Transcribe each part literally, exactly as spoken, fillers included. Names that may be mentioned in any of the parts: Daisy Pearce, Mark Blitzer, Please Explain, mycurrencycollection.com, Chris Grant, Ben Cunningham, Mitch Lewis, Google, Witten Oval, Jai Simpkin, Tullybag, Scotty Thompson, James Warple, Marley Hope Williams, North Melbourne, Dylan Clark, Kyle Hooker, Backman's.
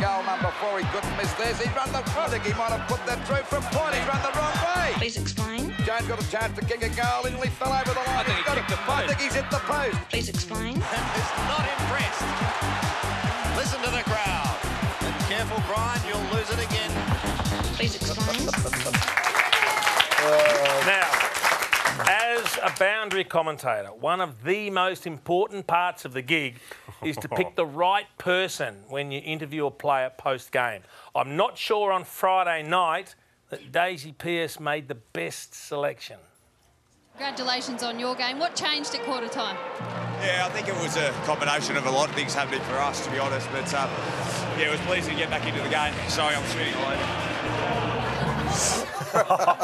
goal number four. He couldn't miss this. He'd run the... I think he might have put that through from point. He'd run the wrong way. Please explain. Jones got a chance to kick a goal. He fell over the line. I think he's he got kicked the post. I think he's hit the post. Please explain. And is not impressed. Listen to the crowd. And careful, Brian, you'll lose it again. Please explain. uh, now... As a boundary commentator, one of the most important parts of the gig is to pick the right person when you interview a player post-game. I'm not sure on Friday night that Daisy Pearce made the best selection. Congratulations on your game. What changed at quarter time? Yeah, I think it was a combination of a lot of things happening for us, to be honest. But uh, yeah, it was pleasing to get back into the game. Sorry, I'm shooting later.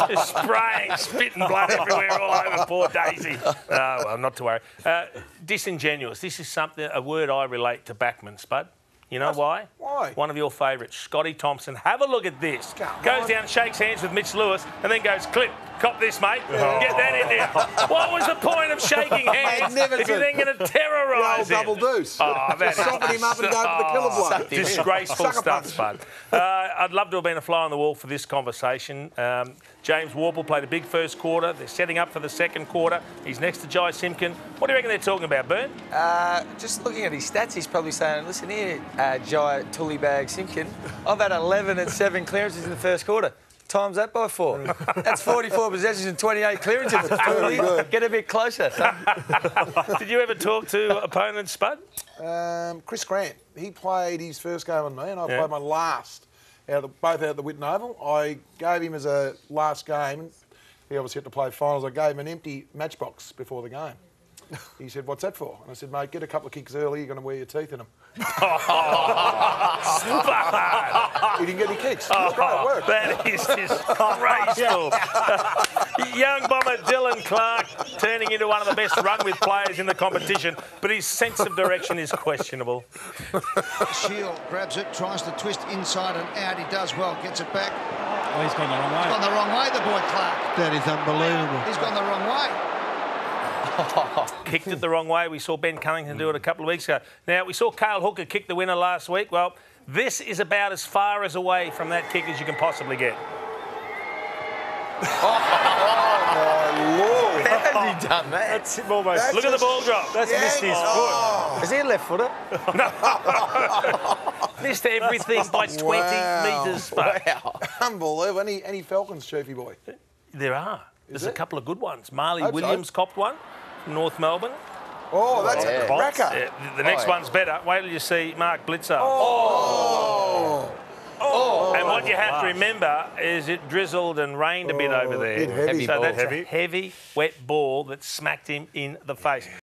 Just spraying, spitting blood everywhere, all over poor Daisy. Oh, well, not to worry. Uh, disingenuous. This is something, a word I relate to Backman's, Bud. You know That's, why? Why? One of your favourites, Scotty Thompson. Have a look at this. God, goes God. down, shakes hands with Mitch Lewis, and then goes, clip, cop this, mate. Oh. Get that in there. What was the point of shaking hands if you're then going to terrorise him? Double deuce. Oh, that him up and oh, the killer blow. Disgraceful stuff, Bud. Uh, I'd love to have been a fly on the wall for this conversation. Um, James Warple played a big first quarter. They're setting up for the second quarter. He's next to Jai Simpkin. What do you reckon they're talking about, Bern? Uh, just looking at his stats, he's probably saying, listen here, uh, Jai, Tullybag, Simpkin, I've had eleven and seven clearances in the first quarter. Times that by four. That's forty-four possessions and twenty-eight clearances. Get a bit closer, son. Did you ever talk to opponents, Spud? Um, Chris Grant. He played his first game with me, and I yeah. played my last, out of, both out of the Witten Oval. I gave him as a last game. He obviously had to play finals. I gave him an empty matchbox before the game. He said, what's that for? And I said, mate, get a couple of kicks early, you're going to wear your teeth in them. Oh, he didn't get any kicks. Oh, great work. That is disgraceful. Young bomber Dylan Clark turning into one of the best run-with players in the competition, but his sense of direction is questionable. Shield grabs it, tries to twist inside and out. He does well, gets it back. Oh, he's gone the wrong way. He's gone the wrong way, the boy Clark. That is unbelievable. He's gone the wrong way. Kicked it the wrong way. We saw Ben Cunningham do it a couple of weeks ago. Now, we saw Kyle Hooker kick the winner last week. Well, this is about as far as away from that kick as you can possibly get. Oh, my Lord. How has he done that? That's him almost. That's Look just, at the ball drop. That's yeah, missed his oh. foot. Is he a left footer? No. Missed everything by twenty wow. metres. Wow. Unbelievable. Any, any Falcons trophy boy? There are. There's a couple of good ones. Marley Hope Williams so. copped one from North Melbourne. Oh, that's oh, yeah. a cracker. Yeah, the next oh, yeah. one's better. Wait till you see Mark Blitzer. Oh! Oh! oh. And what you have to remember is it drizzled and rained a bit oh, over there. Bit heavy so ball. that's heavy. a heavy, wet ball that smacked him in the face.